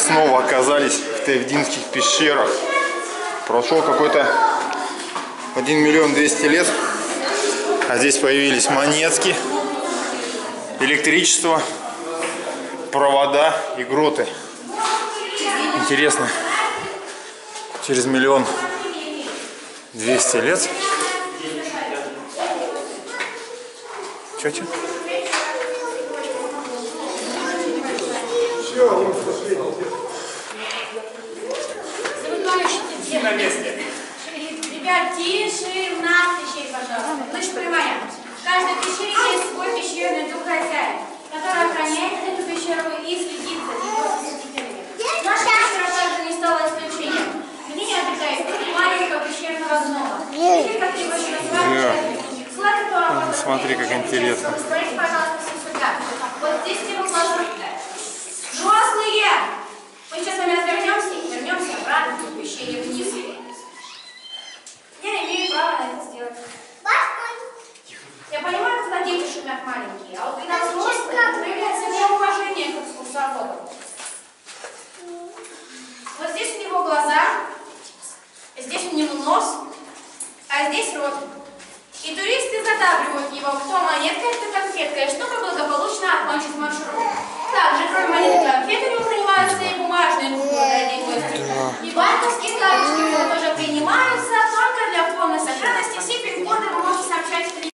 снова оказались в Тавдинских пещерах. Прошел какой-то 1 миллион 200 лет, а здесь появились монетки, электричество, провода и гроты. Интересно, через 1 200 000 лет. Че? На месте. Ребят, тише, у нас пещеры, пожалуйста. Мы же прямая. В каждой пещере есть свой пещерный дух хозяин, который охраняет эту пещеру и следит за его посетителями. Наша пещера также не стала исключением. Мне обитает маленького пещерного гнома. Или, как его еще называют, человек. Смотри, как интересно. Смотрите, пожалуйста, все сюда. Вот здесь его положу. Взрослые! Мы сейчас с вами развернемся и вернемся обратно в помещение вниз. Я имею право на это сделать. Я понимаю, что дети шумят маленькие, а вот когда взрослые, проявляется неуважение к экскурсоводам. Вот здесь у него глаза, здесь у него нос, а здесь рот. И туристы задавливают его кто монеткой, кто конфеткой, чтобы благополучно окончить маршрут.